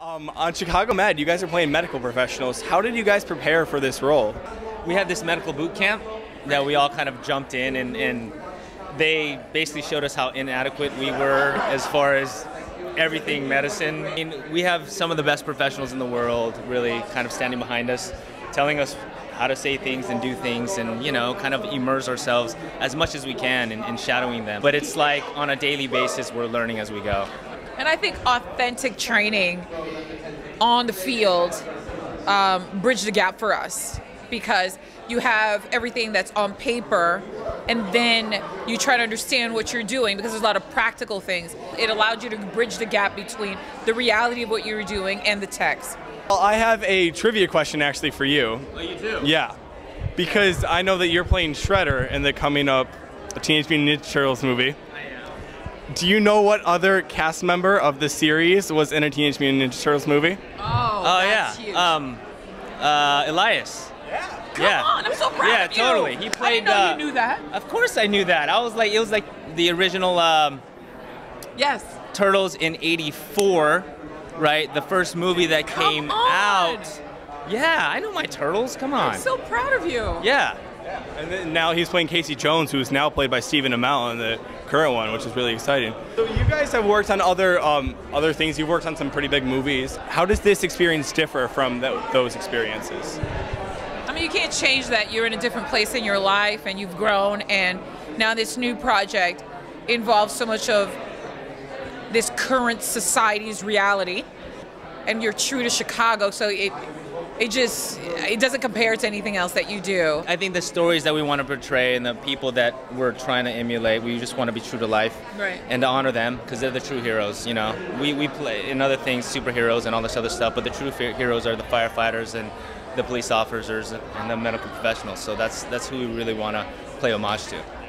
On Chicago Med, you guys are playing medical professionals. How did you guys prepare for this role? We had this medical boot camp that we all kind of jumped in, and they basically showed us how inadequate we were as far as everything medicine. I mean, we have some of the best professionals in the world really kind of standing behind us, telling us how to say things and do things, and, you know, kind of immerse ourselves as much as we can in shadowing them. But it's like on a daily basis, we're learning as we go. And I think authentic training on the field bridged the gap for us, because you have everything that's on paper and then you try to understand what you're doing, because there's a lot of practical things. It allowed you to bridge the gap between the reality of what you were doing and the text. Well, I have a trivia question actually for you. Oh, you do? Yeah, because I know that you're playing Shredder in the coming up Teenage Mutant Ninja Turtles movie. Do you know what other cast member of the series was in a Teenage Mutant Ninja Turtles movie? Oh, that's huge. Elias. Yeah. Come on, I'm so proud of you. Yeah, totally. He played. I didn't know you knew that. Of course, I knew that. I was like, it was like the original. Turtles in '84, right? The first movie that came out. Yeah, I know my Turtles. Come on. I'm so proud of you. Yeah. And then now he's playing Casey Jones, who's now played by Stephen Amell in the current one, which is really exciting. So you guys have worked on other other things. You've worked on some pretty big movies. How does this experience differ from those experiences? I mean, you can't change that. You're in a different place in your life, and you've grown. And now this new project involves so much of this current society's reality, and you're true to Chicago. So it doesn't compare to anything else that you do. I think the stories that we want to portray and the people that we're trying to emulate, we just want to be true to life. Right. And to honor them, because they're the true heroes, you know. We play, in other things, superheroes and all this other stuff, but the true heroes are the firefighters and the police officers and the medical professionals. So that's who we really want to play homage to.